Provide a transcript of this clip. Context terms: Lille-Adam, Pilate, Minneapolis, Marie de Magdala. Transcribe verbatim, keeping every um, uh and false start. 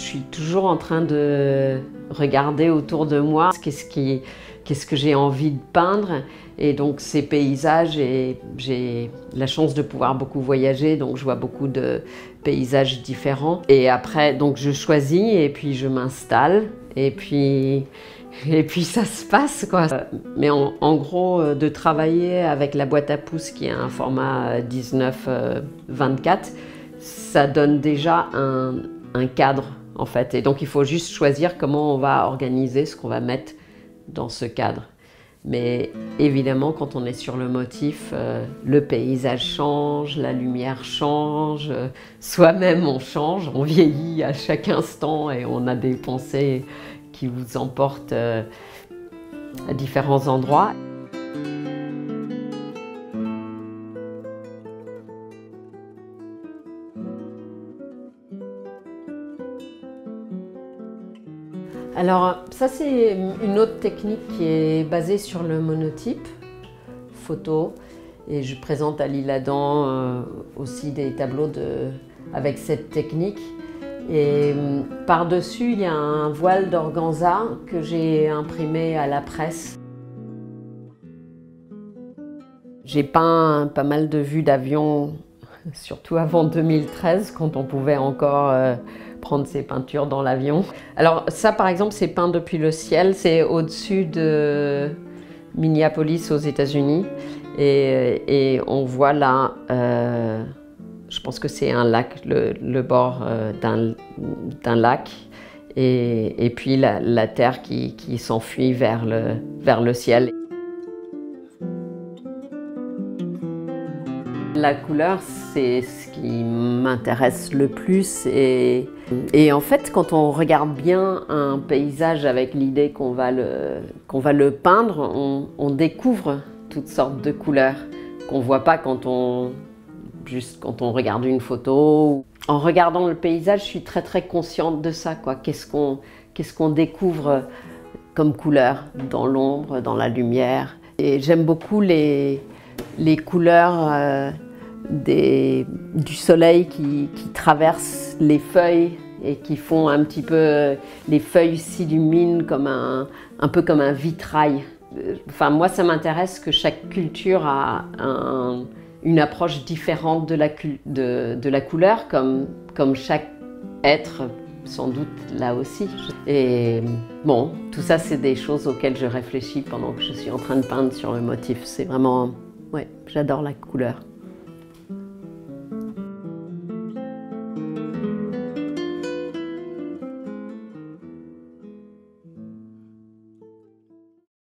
Je suis toujours en train de regarder autour de moi qu'est-ce qui, qu'est-ce que j'ai envie de peindre. Et donc ces paysages, et j'ai la chance de pouvoir beaucoup voyager, donc je vois beaucoup de paysages différents. Et après, donc je choisis et puis je m'installe et puis, et puis ça se passe, quoi. Mais en, en gros, de travailler avec la boîte à pouces qui est un format dix-neuf vingt-quatre, ça donne déjà un, un cadre en fait. Et donc il faut juste choisir comment on va organiser ce qu'on va mettre dans ce cadre. Mais évidemment, quand on est sur le motif, euh, le paysage change, la lumière change, euh, soi-même on change, on vieillit à chaque instant et on a des pensées qui vous emportent euh, à différents endroits. Alors ça, c'est une autre technique qui est basée sur le monotype photo, et je présente à Lille-Adam euh, aussi des tableaux de, avec cette technique. Et euh, par-dessus, il y a un voile d'organza que j'ai imprimé à la presse. J'ai peint pas mal de vues d'avion, surtout avant deux mille treize, quand on pouvait encore euh, prendre ses peintures dans l'avion. Alors ça, par exemple, c'est peint depuis le ciel, c'est au-dessus de Minneapolis aux États-Unis, et, et on voit là, euh, je pense que c'est un lac, le, le bord euh, d'un lac, et, et puis la, la terre qui, qui s'enfuit vers le, vers le ciel. La couleur, c'est ce qui m'intéresse le plus, et, et en fait, quand on regarde bien un paysage avec l'idée qu'on va, qu'on va le peindre, on, on découvre toutes sortes de couleurs qu'on ne voit pas quand on, juste quand on regarde une photo. En regardant le paysage, je suis très très consciente de ça, quoi. Qu'est-ce qu'on qu'est-ce qu'on découvre comme couleur dans l'ombre, dans la lumière. Et j'aime beaucoup les, les couleurs euh, Des, du soleil qui, qui traverse les feuilles et qui font un petit peu, les feuilles s'illuminent comme un, un peu comme un vitrail. Enfin, moi, ça m'intéresse que chaque culture a un, une approche différente de la, de, de la couleur, comme, comme chaque être, sans doute, là aussi. Et bon, tout ça, c'est des choses auxquelles je réfléchis pendant que je suis en train de peindre sur le motif. C'est vraiment, ouais, j'adore la couleur.